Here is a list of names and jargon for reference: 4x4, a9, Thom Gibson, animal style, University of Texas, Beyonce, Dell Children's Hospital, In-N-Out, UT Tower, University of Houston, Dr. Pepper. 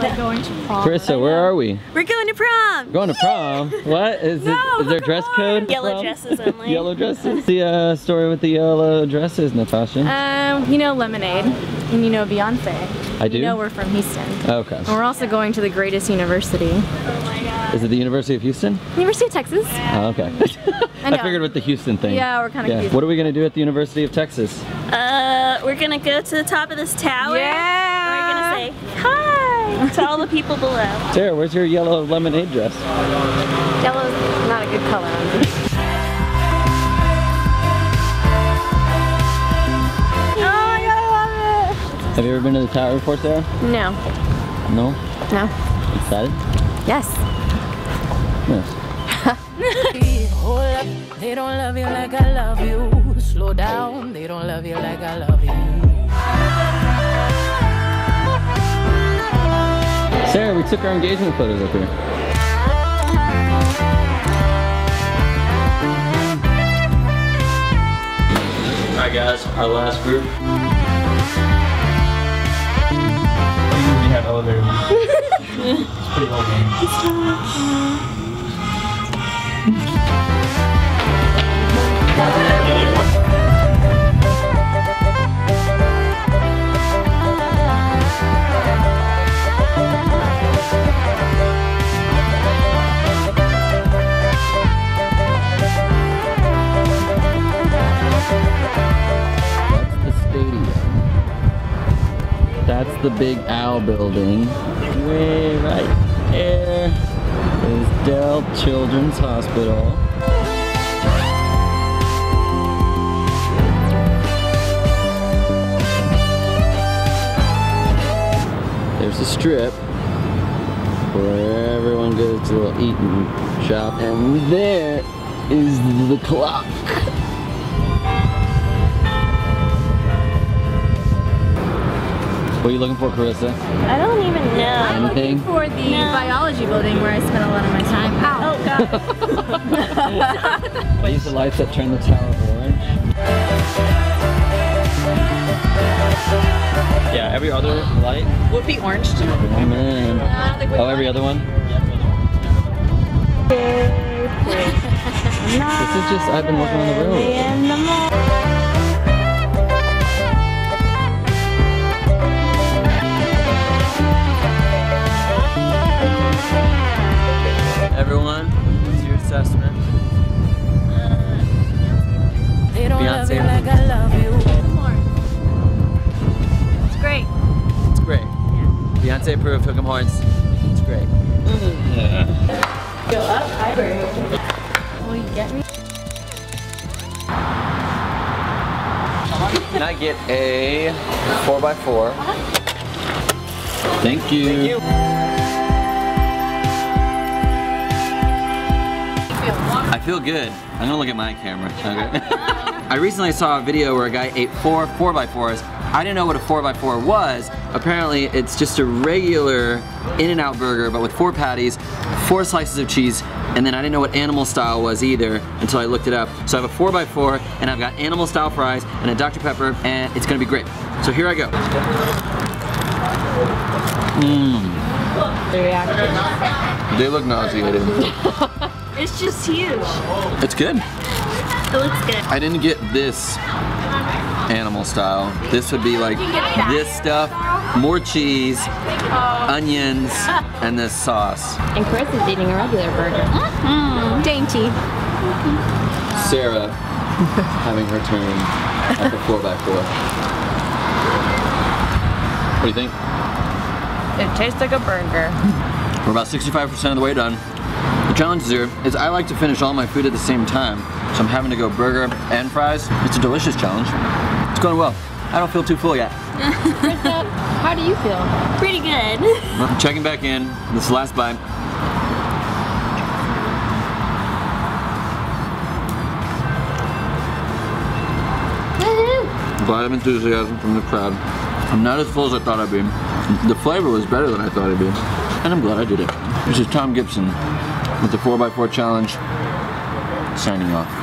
Going to prom. Carissa, where are we? We're going to prom. We're going to prom? What? Is there dress code? Yellow dresses only. Yellow dresses? What's the story with the yellow dresses, Natasha? You know Lemonade, and you know Beyonce. I do? You know we're from Houston. Okay. And we're also going to the greatest university. Oh my God. Is it the University of Houston? University of Texas. Yeah. Oh, okay. I figured with the Houston thing. Yeah, we're kind of cute. What are we going to do at the University of Texas? We're going to go to the top of this tower. Yeah. We're going to say, hi. To all the people below. Sarah, where's your yellow lemonade dress? Yellow's not a good color. Oh, I love it! Have you ever been to the tower before, Sarah? No. No? No. Excited? Yes. Yes. Hold up, they don't love you like I love you. Slow down, they don't love you like I love you. Sarah, we took our engagement photos up here. Alright guys, our last group. We have elevator. It's pretty old game. It's dark. That's the Big Owl building. Way right there is Dell Children's Hospital. There's a strip where everyone goes to a little eat and shop, and there is the clock. What are you looking for, Carissa? I don't even know. I'm looking for the biology building where I spent a lot of my time. Ow. Oh God. These are lights that turn the tower orange. Yeah, every other light would be orange too. Oh man. Oh, every other one? This is just, I've been working on the road. Everyone, what's your assessment? They don't love you like I love you. It's great. It's great. Yeah. Beyonce approved Hook'em Horns. It's great. Mm-hmm. Yeah. Go up higher. Will you get me? Can I get a 4x4? Thank you. Thank you. I feel good. I'm gonna look at my camera. Okay. I recently saw a video where a guy ate four 4x4s. I didn't know what a 4x4 was. Apparently, it's just a regular In-N-Out burger, but with 4 patties, 4 slices of cheese, and then I didn't know what animal style was either until I looked it up. So I have a 4x4, and I've got animal style fries, and a Dr. Pepper, and it's gonna be great. So here I go. Mmm. They look nauseated. It's just huge. It's good. It looks good. I didn't get this animal style. This would be like this stuff, more cheese, onions, and this sauce. And Chris is eating a regular burger. Mm. Dainty. Sarah, having her turn at the 4x4. What do you think? It tastes like a burger. We're about 65% of the way done. The challenge here is I like to finish all my food at the same time, so I'm having to go burger and fries. It's a delicious challenge. It's going well. I don't feel too full yet. Krista, how do you feel? Pretty good. I'm checking back in. This is the last bite. A lot of enthusiasm from the crowd. I'm not as full as I thought I'd be. The flavor was better than I thought it'd be, and I'm glad I did it. This is Thom Gibson with the 4x4 challenge, signing off.